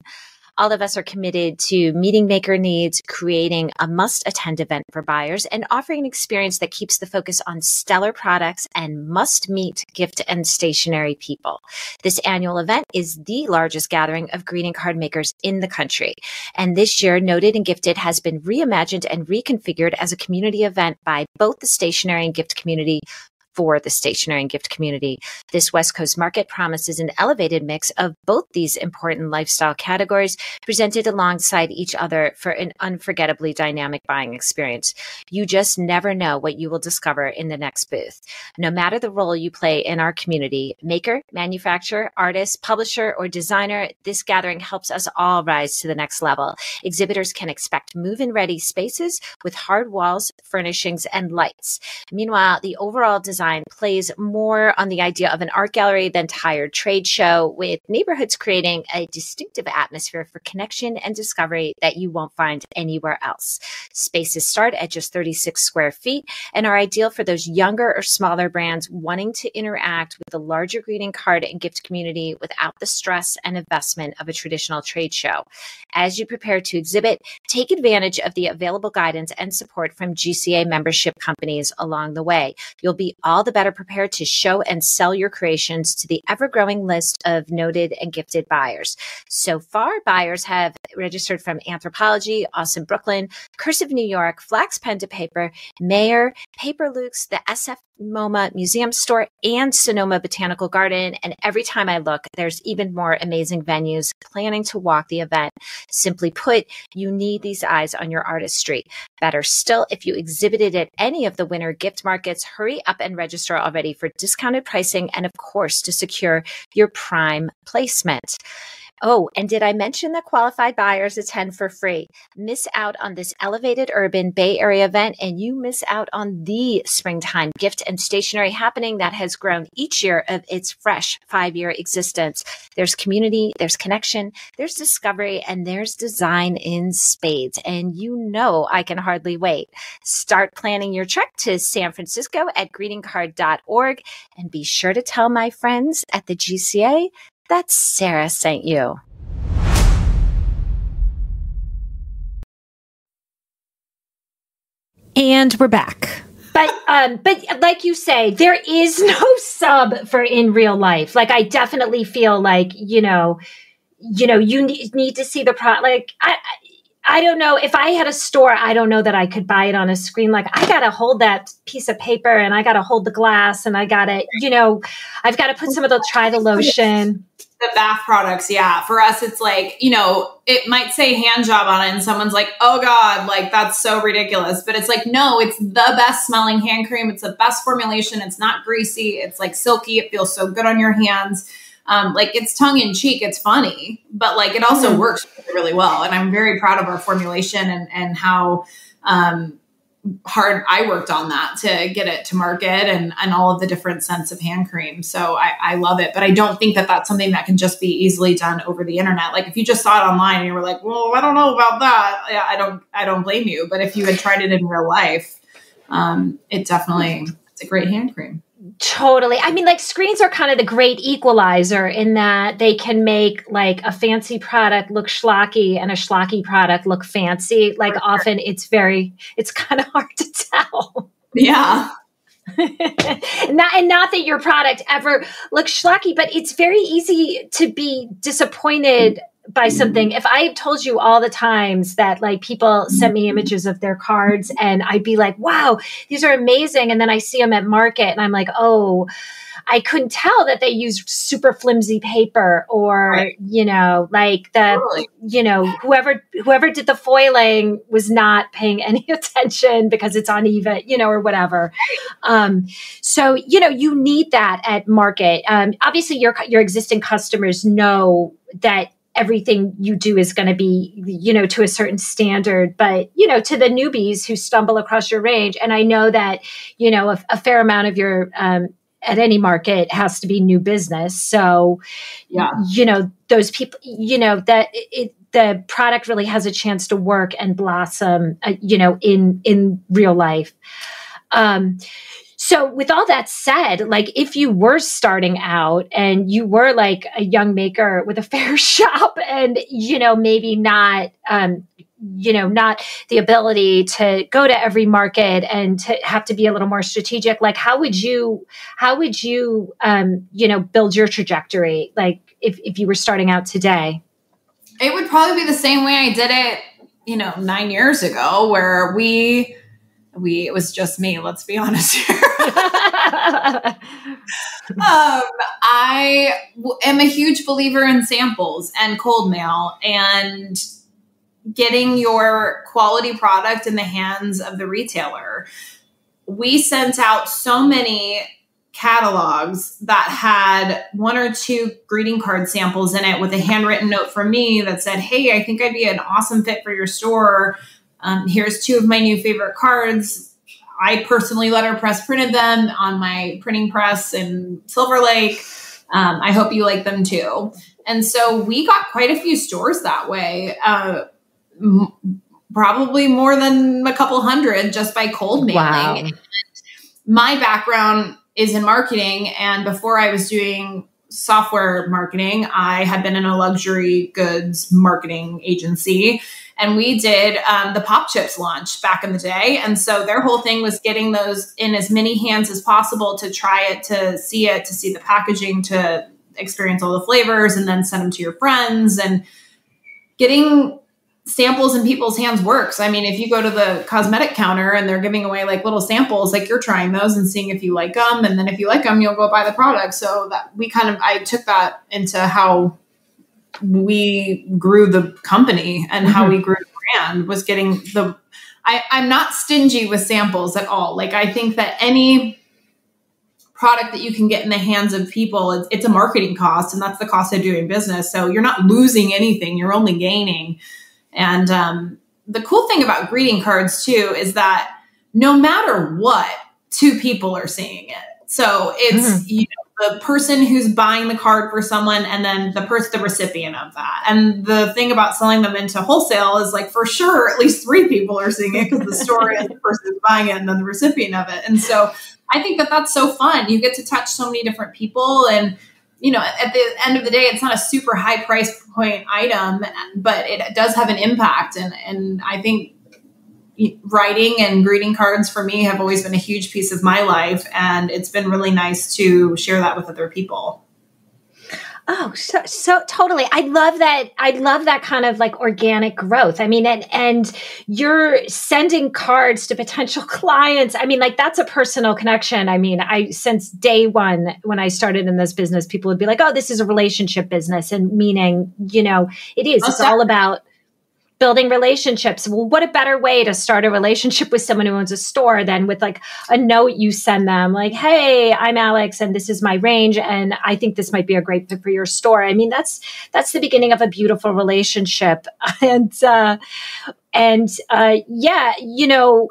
All of us are committed to meeting maker needs, creating a must-attend event for buyers, and offering an experience that keeps the focus on stellar products and must-meet gift and stationery people. This annual event is the largest gathering of greeting card makers in the country. And this year, Noted and Gifted has been reimagined and reconfigured as a community event by both the stationery and gift community, for the stationery and gift community. This West Coast market promises an elevated mix of both these important lifestyle categories presented alongside each other for an unforgettably dynamic buying experience. You just never know what you will discover in the next booth. No matter the role you play in our community, maker, manufacturer, artist, publisher, or designer, this gathering helps us all rise to the next level. Exhibitors can expect move-in ready spaces with hard walls, furnishings, and lights. Meanwhile, the overall design design plays more on the idea of an art gallery than tired trade show, with neighborhoods creating a distinctive atmosphere for connection and discovery that you won't find anywhere else. Spaces start at just thirty-six square feet and are ideal for those younger or smaller brands wanting to interact with the larger greeting card and gift community without the stress and investment of a traditional trade show. As you prepare to exhibit, take advantage of the available guidance and support from G C A membership companies along the way. You'll be all the better prepared to show and sell your creations to the ever-growing list of noted and gifted buyers. So far, buyers have registered from Anthropology, Austin, Brooklyn, Cursive New York, Flax Pen to Paper, Mayer, Paper Luke's, the S F MoMA Museum Store, and Sonoma Botanical Garden. And every time I look, there's even more amazing venues planning to walk the event. Simply put, you need these eyes on your artistry. Better still, if you exhibited at any of the winter gift markets, hurry up and register already for discounted pricing and, of course, to secure your prime placement. Oh, and did I mention that qualified buyers attend for free? Miss out on this elevated urban Bay Area event, and you miss out on the springtime gift and stationery happening that has grown each year of its fresh five-year existence. There's community, there's connection, there's discovery, and there's design in spades. And you know I can hardly wait. Start planning your trip to San Francisco at greeting card dot org, and be sure to tell my friends at the G C A that Sarah sent you. And we're back. But um, but like you say, there is no sub for in real life. Like, I definitely feel like, you know, you know, you need, need to see the product. Like, I, I don't know. If I had a store, I don't know that I could buy it on a screen. Like, I got to hold that piece of paper, and I got to hold the glass, and I got to, you know, I've got to put some of the, try the lotion. The bath products, yeah. For us, it's like, you know, it might say hand job on it and someone's like, oh God, like that's so ridiculous. But it's like, no, it's the best smelling hand cream. It's the best formulation. It's not greasy. It's like silky. It feels so good on your hands. Um, like, it's tongue in cheek. It's funny, but like it also mm-hmm. works really well. And I'm very proud of our formulation and, and how um, hard I worked on that to get it to market, and, and all of the different scents of hand cream. So I, I love it, but I don't think that that's something that can just be easily done over the internet. Like, if you just saw it online and you were like, well, I don't know about that. Yeah, I don't, I don't blame you. But if you had tried it in real life, um, it definitely, it's a great hand cream. Totally. I mean, like, screens are kind of the great equalizer in that they can make like a fancy product look schlocky and a schlocky product look fancy. Like, sure. Often it's very, it's kind of hard to tell. Yeah. not, and not that your product ever looks schlocky, but it's very easy to be disappointed mm-hmm. by something. If I told you all the times that like people sent me images of their cards and I'd be like, wow, these are amazing. And then I see them at market and I'm like, oh, I couldn't tell that they used super flimsy paper, or, right. you know, like the, totally. you know, whoever, whoever did the foiling was not paying any attention because it's uneven, you know, or whatever. Um, so, you know, you need that at market. Um, obviously your, your existing customers know that everything you do is going to be, you know, to a certain standard, but, you know, to the newbies who stumble across your range. And I know that, you know, a, a fair amount of your, um, at any market has to be new business. So, yeah. you know, those people, you know, that it, the product really has a chance to work and blossom, uh, you know, in, in real life. Um, So with all that said, like, if you were starting out and you were like a young maker with a fair shop and, you know, maybe not, um, you know, not the ability to go to every market and to have to be a little more strategic, like, how would you, how would you, um, you know, build your trajectory? Like, if, if you were starting out today, it would probably be the same way I did it, you know, nine years ago, where we, we, it was just me, let's be honest here. um, I w- am a huge believer in samples and cold mail and getting your quality product in the hands of the retailer. We sent out so many catalogs that had one or two greeting card samples in it with a handwritten note from me that said, hey, I think I'd be an awesome fit for your store. Um, here's two of my new favorite cards. I personally letterpress printed them on my printing press in Silver Lake. Um, I hope you like them too. And so we got quite a few stores that way, uh, m probably more than a couple hundred just by cold mailing. Wow. And my background is in marketing. And before I was doing software marketing, I had been in a luxury goods marketing agency, and we did um, the Pop Chips launch back in the day. And so their whole thing was getting those in as many hands as possible to try it, to see it, to see the packaging, to experience all the flavors, and then send them to your friends. And getting samples in people's hands works. I mean, if you go to the cosmetic counter and they're giving away like little samples, like you're trying those and seeing if you like them. And then if you like them, you'll go buy the product. So that we kind of, I took that into how we grew the company and mm-hmm. how we grew the brand was getting the, I, I'm not stingy with samples at all. Like I think that any product that you can get in the hands of people, it's, it's a marketing cost, and that's the cost of doing business. So you're not losing anything. You're only gaining. And um, the cool thing about greeting cards, too, is that no matter what, two people are seeing it. So it's mm-hmm. you know, the person who's buying the card for someone, and then the person, the recipient of that. And the thing about selling them into wholesale is like, for sure, at least three people are seeing it, because the store is the person who's buying it and then the recipient of it. And so I think that that's so fun. You get to touch so many different people, and you know, at the end of the day, it's not a super high price point item, but it does have an impact. And, and I think writing and greeting cards for me have always been a huge piece of my life. And it's been really nice to share that with other people. Oh, so, so totally. I love that. I love that kind of like organic growth. I mean, and, and you're sending cards to potential clients. I mean, like that's a personal connection. I mean, I, since day one, when I started in this business, people would be like, oh, this is a relationship business. And meaning, you know, it is, it's all about building relationships. Well, what a better way to start a relationship with someone who owns a store than with like a note you send them like, hey, I'm Alex and this is my range, and I think this might be a great fit for your store. I mean, that's, that's the beginning of a beautiful relationship. And, uh, and, uh, yeah, you know,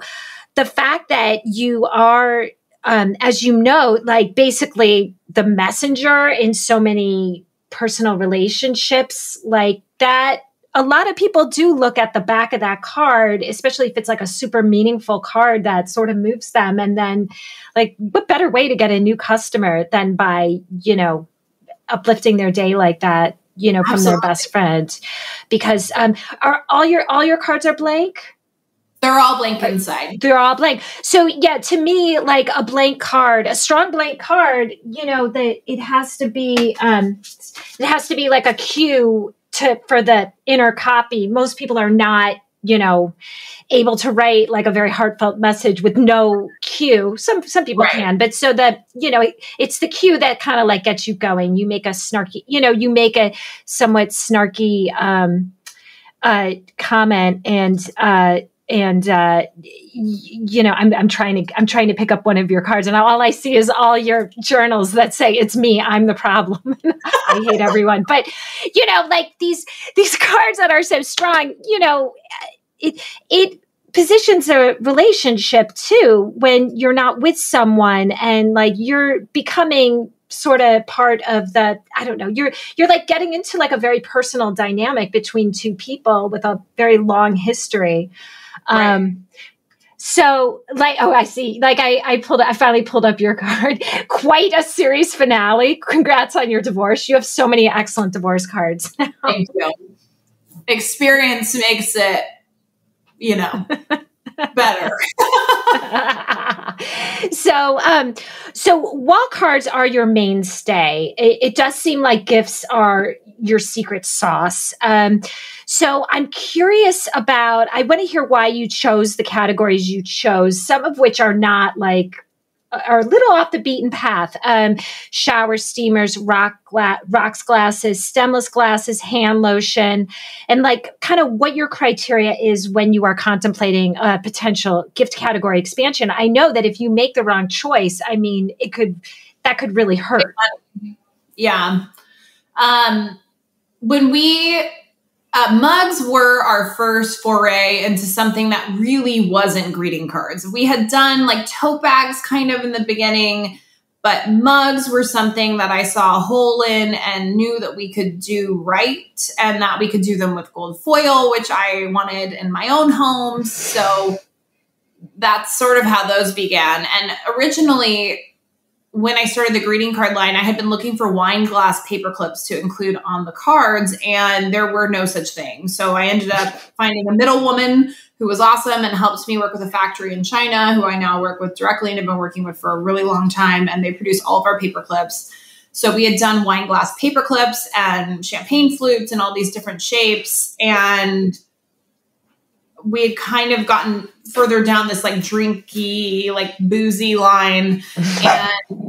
the fact that you are, um, as you know, like basically the messenger in so many personal relationships like that. A lot of people do look at the back of that card, especially if it's like a super meaningful card that sort of moves them. And then like, what better way to get a new customer than by, you know, uplifting their day like that, you know, from Absolutely. Their best friend? Because um, are all your, all your cards are blank? They're all blank inside. They're all blank. So yeah, to me, like a blank card, a strong blank card, you know, that it has to be, um, it has to be like a cue to, for the inner copy. Most people are not, you know, able to write like a very heartfelt message with no cue. Some, some people right. can, but so that, you know, it, it's the cue that kind of like gets you going. You make a snarky, you know, you make a somewhat snarky, um, uh, comment and, uh, and, uh, you know, I'm, I'm trying to, I'm trying to pick up one of your cards, and all I see is all your journals that say, it's me, I'm the problem. I hate everyone. But, you know, like these, these cards that are so strong, you know, it, it positions a relationship too, when you're not with someone and like you're becoming sort of part of the, I don't know, you're, you're like getting into like a very personal dynamic between two people with a very long history. Right. Um, so like, oh, I see. Like I, I pulled, I finally pulled up your card. Quite a series finale. Congrats on your divorce. You have so many excellent divorce cards now. Thank you. Experience makes it, you know, better. So, um, so wall cards are your mainstay. It, it does seem like gifts are your secret sauce. Um, so I'm curious about, I want to hear why you chose the categories you chose, some of which are not like, are a little off the beaten path. Um, shower steamers, rock gla- rocks glasses, stemless glasses, hand lotion, and like kind of what your criteria is when you are contemplating a potential gift category expansion. I know that if you make the wrong choice, I mean, it could, that could really hurt. Yeah. Um, When we Uh, mugs were our first foray into something that really wasn't greeting cards. We had done like tote bags kind of in the beginning, but mugs were something that I saw a hole in and knew that we could do right and that we could do them with gold foil, which I wanted in my own home. So that's sort of how those began. And originally, when I started the greeting card line, I had been looking for wine glass paper clips to include on the cards, and there were no such thing. So I ended up finding a middle woman who was awesome and helped me work with a factory in China, who I now work with directly and have been working with for a really long time. And they produce all of our paper clips. So we had done wine glass paper clips and champagne flutes and all these different shapes. And we had kind of gotten further down this like drinky, like boozy line. And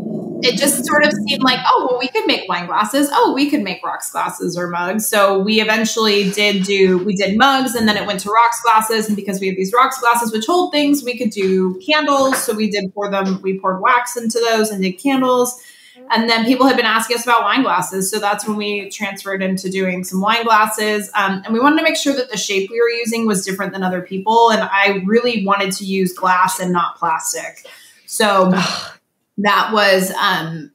it just sort of seemed like, oh, well, we could make wine glasses. Oh, we could make rocks glasses or mugs. So we eventually did do, we did mugs, and then it went to rocks glasses. And because we have these rocks glasses, which hold things, we could do candles. So we did pour them, we poured wax into those and did candles. And then people had been asking us about wine glasses. So that's when we transferred into doing some wine glasses. Um, and we wanted to make sure that the shape we were using was different than other people. And I really wanted to use glass and not plastic. So that was, um,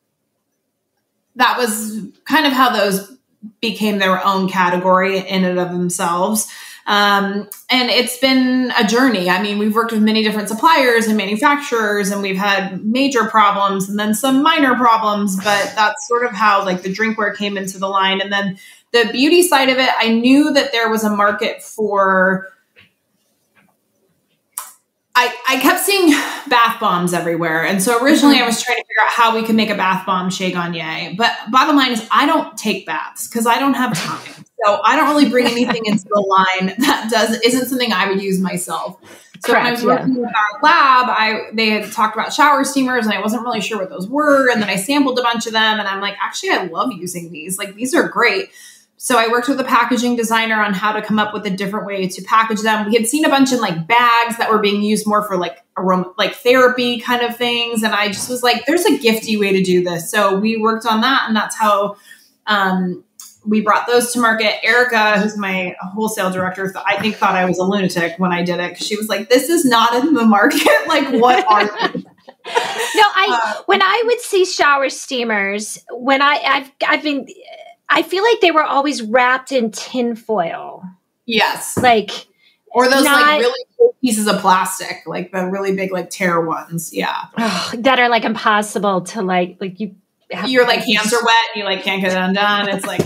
that was kind of how those became their own category in and of themselves. Um, and it's been a journey. I mean, we've worked with many different suppliers and manufacturers, and we've had major problems and then some minor problems, but that's sort of how like the drinkware came into the line. And then the beauty side of it, I knew that there was a market for, I, I kept seeing bath bombs everywhere. And so originally I was trying to figure out how we could make a bath bomb Chez Gagné. But bottom line is I don't take baths because I don't have time. So I don't really bring anything into the line that does isn't something I would use myself. So Correct, when I was working yeah. with our lab, I they had talked about shower steamers and I wasn't really sure what those were. And then I sampled a bunch of them and I'm like, actually, I love using these. Like, these are great. So I worked with a packaging designer on how to come up with a different way to package them. We had seen a bunch in like bags that were being used more for like aroma, like therapy kind of things. And I just was like, there's a gifty way to do this. So we worked on that. And that's how um, we brought those to market. Erica, who's my wholesale director, th I think thought I was a lunatic when I did it, because she was like, this is not in the market. Like, what are you? No, I, uh, when I would see shower steamers, when I, I've, I've been... I feel like they were always wrapped in tin foil. Yes. Like, or those not, like really big pieces of plastic, like the really big, like tear ones. Yeah. Oh, that are like impossible to like, like you, have your like hands are wet and you like can't get it undone. It's like,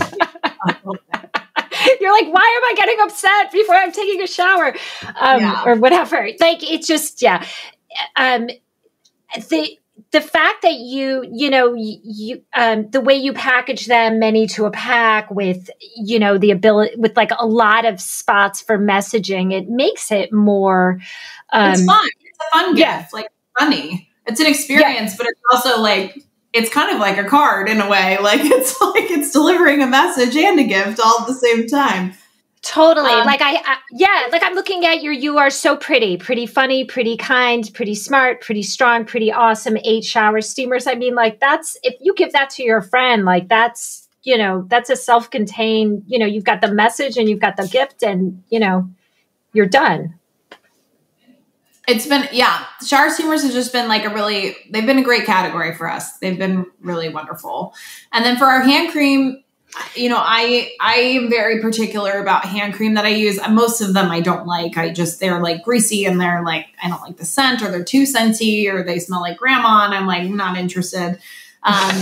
you're like, why am I getting upset before I'm taking a shower um, yeah. or whatever? Like, it's just, yeah. Um, they, The fact that you, you know, you, um, the way you package them, many to a pack with, you know, the ability with like a lot of spots for messaging, it makes it more. Um, it's fun. It's a fun yeah. gift. Like, funny. It's an experience, yeah. but it's also like, it's kind of like a card in a way. Like, it's like it's delivering a message and a gift all at the same time. Totally. Um, like I, I, yeah, like I'm looking at your, you are so pretty, pretty funny, pretty kind, pretty smart, pretty strong, pretty awesome, eight shower steamers. I mean, like that's, if you give that to your friend, like that's, you know, that's a self-contained, you know, you've got the message and you've got the gift and, you know, you're done. It's been, yeah, shower steamers have just been like a really, they've been a great category for us. They've been really wonderful. And then for our hand cream, you know, I, I am very particular about hand cream that I use. Most of them I don't like. I just, they're like greasy and they're like, I don't like the scent, or they're too scenty, or they smell like grandma. And I'm like, not interested. Um,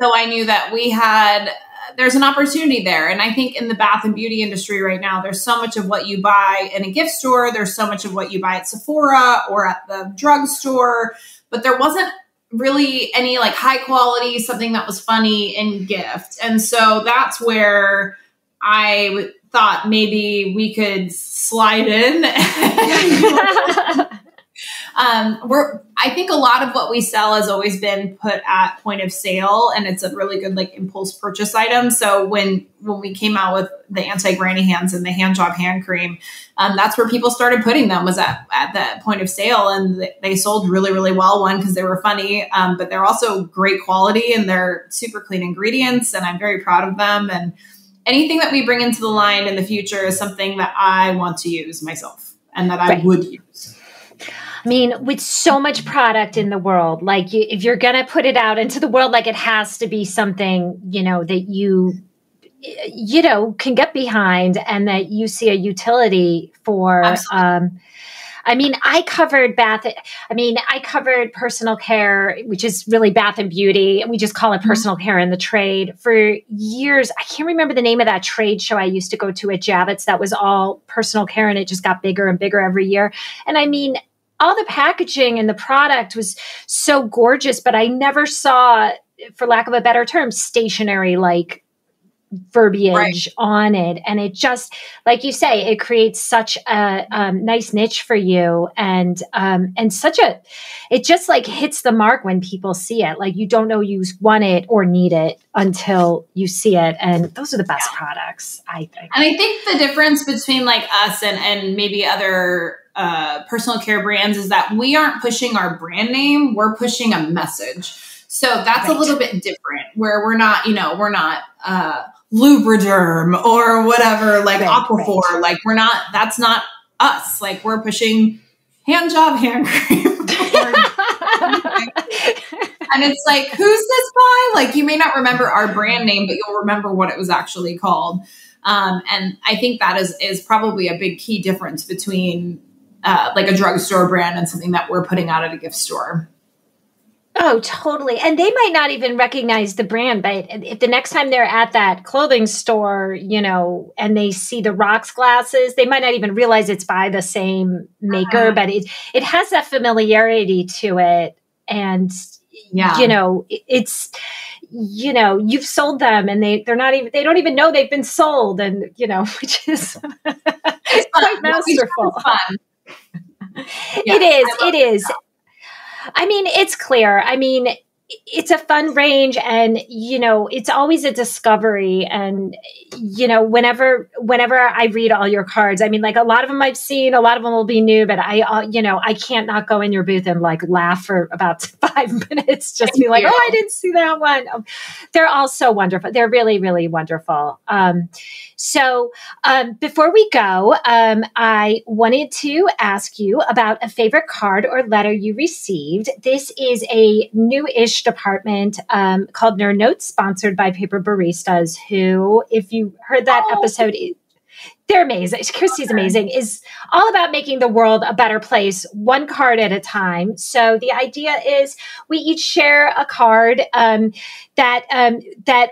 so I knew that we had, there's an opportunity there. And I think in the bath and beauty industry right now, there's so much of what you buy in a gift store. There's so much of what you buy at Sephora or at the drugstore, but there wasn't really any like high quality, something that was funny and gift. And so that's where I thought maybe we could slide in. um, we're, I think a lot of what we sell has always been put at point of sale, and it's a really good like impulse purchase item. So when, when we came out with the anti-granny hands and the hand job hand cream, um, that's where people started putting them, was at, at that point of sale. And they sold really, really well. One, because they were funny, um, but they're also great quality and they're super clean ingredients, and I'm very proud of them. And anything that we bring into the line in the future is something that I want to use myself and that I right. would use. I mean, with so much product in the world, like you, if you're going to put it out into the world, like it has to be something, you know, that you, you know, can get behind and that you see a utility for. Absolutely. um I mean, I covered bath. I mean, I covered personal care, which is really bath and beauty. We just call it personal mm-hmm. care in the trade for years. I can't remember the name of that trade show I used to go to at Javits. That was all personal care, and it just got bigger and bigger every year. And I mean, all the packaging and the product was so gorgeous, but I never saw, for lack of a better term, stationery like verbiage right. on it. And it just, like you say, it creates such a um, nice niche for you. And, um, and such a, it just like hits the mark when people see it. Like you don't know you want it or need it until you see it. And those are the best yeah. products, I think. And I think the difference between like us and, and maybe other uh, personal care brands is that we aren't pushing our brand name. We're pushing a message. So that's right. a little bit different where we're not, you know, we're not, uh, Lubriderm or whatever, like right, Aquaphor, right. like we're not, that's not us. Like we're pushing hand job, hand cream. And it's like, who's this by? Like you may not remember our brand name, but you'll remember what it was actually called. Um, and I think that is, is probably a big key difference between uh, like a drugstore brand and something that we're putting out at a gift store. Oh, totally. And they might not even recognize the brand, but if the next time they're at that clothing store, you know, and they see the Rox glasses, they might not even realize it's by the same maker, uh-huh. but it, it has that familiarity to it. And, yeah. you know, it's, you know, you've sold them and they, they're not even, they don't even know they've been sold. And, you know, which is it's quite masterful. Yeah, it is. It is. That. I mean, it's clear. I mean, it's a fun range and, you know, it's always a discovery. And, you know, whenever, whenever I read all your cards, I mean, like a lot of them I've seen, a lot of them will be new, but I, uh, you know, I can't not go in your booth and like laugh for about five minutes, just be like, oh, I didn't see that one. Um, they're all so wonderful. They're really, really wonderful. Um, so um, before we go, um, I wanted to ask you about a favorite card or letter you received. This is a new-ish department um, called Nerd Notes, sponsored by Paper Baristas, who, if you heard that oh. episode, they're amazing. Kirsty's amazing. Is all about making the world a better place, one card at a time. So the idea is we each share a card um, that um, that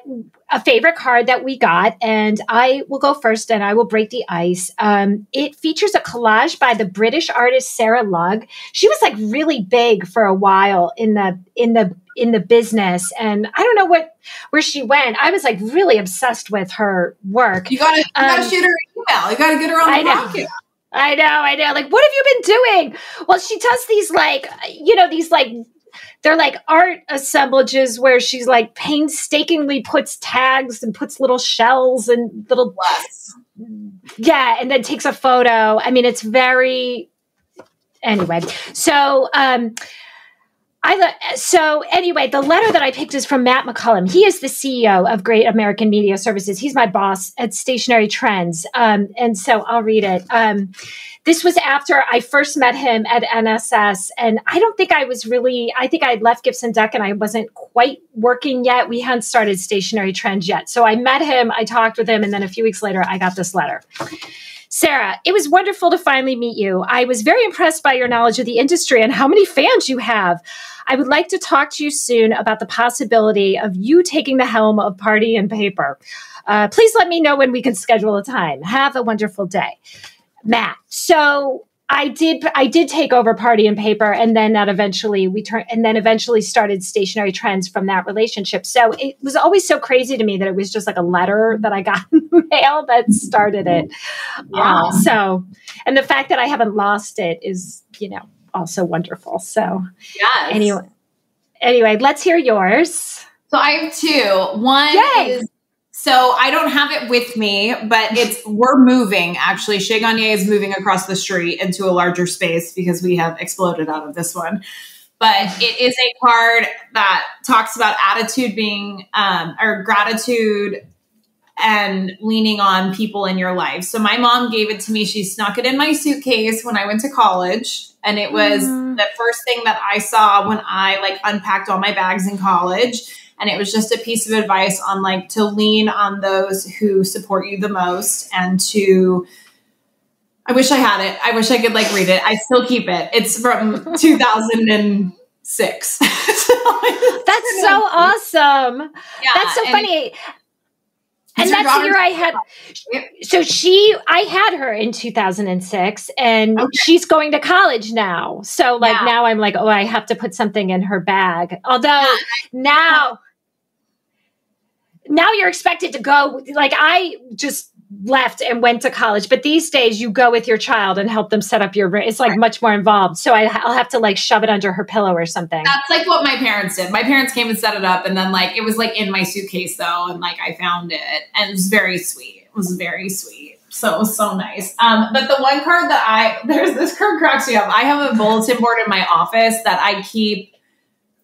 a favorite card that we got. And I will go first and I will break the ice. Um, it features a collage by the British artist Sarah Lugg. She was like really big for a while in the in the in the business. And I don't know what where she went. I was like really obsessed with her work. You gotta, you gotta um, shoot her an email. You gotta get her on the rocket. I know, I know. Like, what have you been doing? Well, she does these like, you know, these like they're like art assemblages where she's like painstakingly puts tags and puts little shells and little, yes. yeah. And then takes a photo. I mean, it's very, anyway. So, um, I, so anyway, the letter that I picked is from Matt McCollum. He is the C E O of Great American Media Services. He's my boss at Stationery Trends. Um, and so I'll read it. Um, This was after I first met him at N S S, and I don't think I was really, I think I had left Gibson Deck and I wasn't quite working yet. We hadn't started Stationery Trends yet. So I met him, I talked with him, and then a few weeks later, I got this letter. Sarah, it was wonderful to finally meet you. I was very impressed by your knowledge of the industry and how many fans you have. I would like to talk to you soon about the possibility of you taking the helm of Party and Paper. Uh, please let me know when we can schedule a time. Have a wonderful day. Matt. So I did, I did take over Party and Paper, and then that eventually we turned, and then eventually started Stationery Trends from that relationship. So it was always so crazy to me that it was just like a letter that I got in the mail that started it. Yeah. Uh, so, and the fact that I haven't lost it is, you know, also wonderful. So yes. anyway, anyway, let's hear yours. So I have two. One Yay. is So I don't have it with me, but it's we're moving. Actually, Chez Gagné is moving across the street into a larger space because we have exploded out of this one. But it is a card that talks about attitude being um, or gratitude and leaning on people in your life. So my mom gave it to me. She snuck it in my suitcase when I went to college. And it was mm. the first thing that I saw when I like unpacked all my bags in college. And it was just a piece of advice on like to lean on those who support you the most and to, I wish I had it. I wish I could like read it. I still keep it. It's from two thousand six. So that's so awesome. Yeah, that's so funny. And that's the year I had, so she, I had her in two thousand six and okay. she's going to college now. So like yeah. now I'm like, oh, I have to put something in her bag. Although yeah. now, now you're expected to go, like I just left and went to college, but these days you go with your child and help them set up your room. It's like right. much more involved. So I, I'll have to like shove it under her pillow or something. That's like what my parents did. My parents came and set it up, and then like it was like in my suitcase though, and like I found it, and it was very sweet. It was very sweet. So it was so nice. Um, but the one card that I there's this card cracks me up. I have a bulletin board in my office that I keep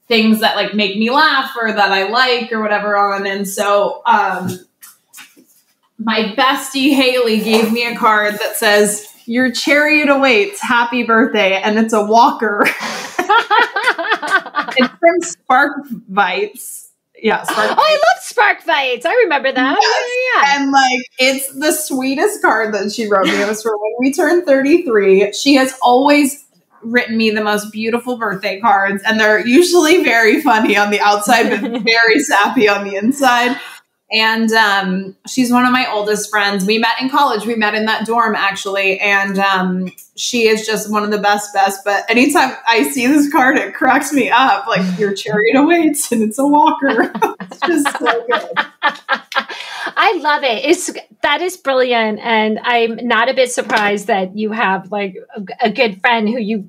things that like make me laugh or that I like or whatever on, and so. Um, My bestie Haley gave me a card that says, "Your chariot awaits, happy birthday," and it's a walker. It's from Spark Vites. Yeah, Spark Vites. Oh, I love Spark Vites. I remember that. Yes. Yeah, yeah. And like it's the sweetest card that she wrote me. It was for when we turned thirty-three. She has always written me the most beautiful birthday cards, and they're usually very funny on the outside, but very sappy on the inside. And um, she's one of my oldest friends. We met in college. We met in that dorm, actually. And um, she is just one of the best, best. But anytime I see this card, it cracks me up. Like, your chariot awaits, and it's a walker. It's just so good. I love it. It's that is brilliant. And I'm not a bit surprised that you have, like, a, a good friend who you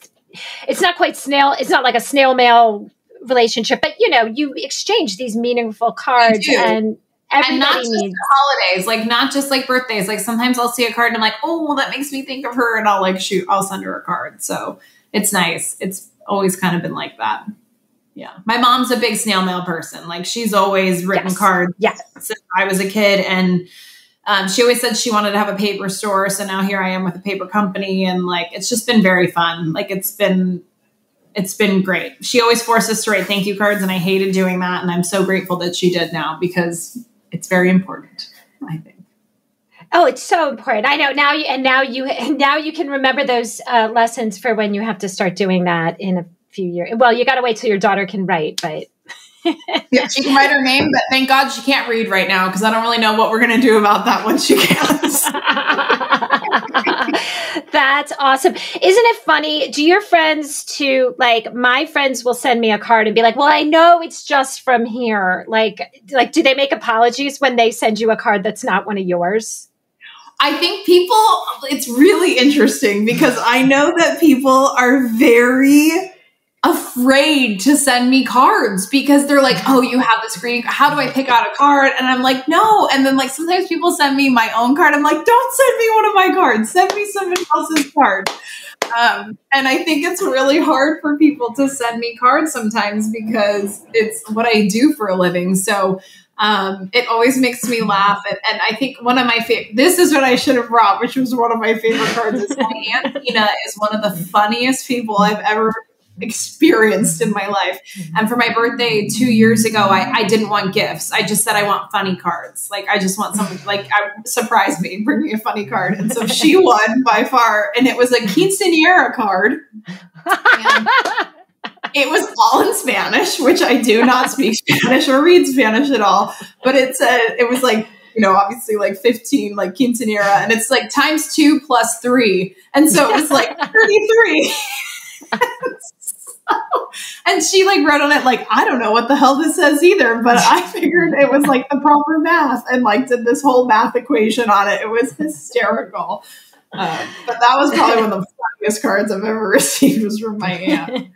– it's not quite snail – it's not like a snail mail – relationship, but you know, you exchange these meaningful cards, and everybody and not just needs holidays, like not just like birthdays. Like sometimes I'll see a card and I'm like, oh, well, that makes me think of her, and I'll like shoot, I'll send her a card. So it's nice. It's always kind of been like that. Yeah, my mom's a big snail mail person. Like she's always written yes. cards. Yes, since I was a kid, and um, she always said she wanted to have a paper store. So now here I am with a paper company, and like it's just been very fun. Like it's been. It's been great. She always forced us to write thank you cards, and I hated doing that. And I'm so grateful that she did now, because it's very important, I think. Oh, it's so important. I know now. You, and now you, and now you can remember those uh, lessons for when you have to start doing that in a few years. Well, you got to wait till your daughter can write, but yeah, she can write her name, but thank God she can't read right now, because I don't really know what we're going to do about that when she can. That's awesome. Isn't it funny? Do your friends too, like my friends will send me a card and be like, well, I know it's just from here. Like, like, do they make apologies when they send you a card that's not one of yours? I think people, it's really interesting, because I know that people are very afraid to send me cards, because they're like, oh, you have this green, how do I pick out a card? And I'm like, no. And then like sometimes people send me my own card. I'm like, don't send me one of my cards. Send me somebody else's card. Um, and I think it's really hard for people to send me cards sometimes, because it's what I do for a living. So um, it always makes me laugh. And, and I think one of my favorite, this is what I should have brought, which was one of my favorite cards, is my Aunt Tina is one of the funniest people I've ever experienced in my life. And for my birthday two years ago, I, I didn't want gifts. I just said, I want funny cards. Like, I just want something like, I, surprise me, bring me a funny card. And so she won by far. And it was a quinceañera card. And it was all in Spanish, which I do not speak Spanish or read Spanish at all. But it said, it was like, you know, obviously like fifteen, like quinceañera. And it's like times two plus three. And so it was like thirty-three. And she like wrote on it like, I don't know what the hell this says either, but I figured it was like the proper math, and like did this whole math equation on it. It was hysterical. Um, but that was probably one of the funniest cards I've ever received, was from my aunt.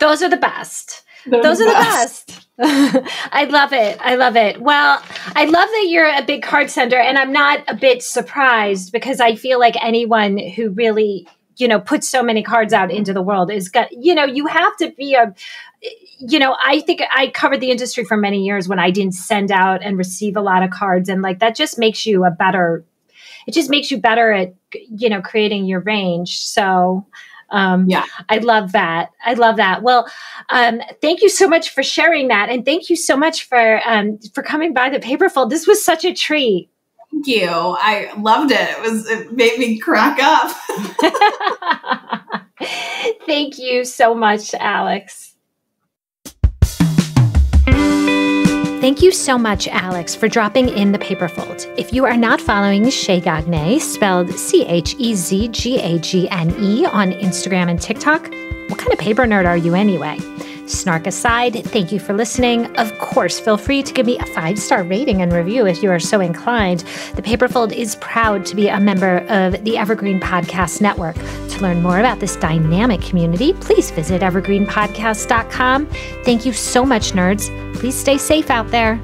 Those are the best. Those, Those are best. the best. I love it. I love it. Well, I love that you're a big card sender, and I'm not a bit surprised, because I feel like anyone who really you know, put so many cards out into the world is got, you know, you have to be a, you know, I think I covered the industry for many years when I didn't send out and receive a lot of cards. And like, that just makes you a better, it just makes you better at, you know, creating your range. So um, yeah, I love that. I love that. Well, um, thank you so much for sharing that. And thank you so much for, um, for coming by the Paper Fold. This was such a treat. Thank you. I loved it. It was, it made me crack up. Thank you so much, Alex. Thank you so much, Alex, for dropping in the Paper Fold. If you are not following Chez Gagné, spelled C H E Z G A G N E, on Instagram and TikTok, what kind of paper nerd are you anyway? Snark aside, thank you for listening. Of course, feel free to give me a five-star rating and review if you are so inclined. The Paper Fold is proud to be a member of the Evergreen Podcast Network. To learn more about this dynamic community, please visit evergreen podcast dot com. Thank you so much, nerds. Please stay safe out there.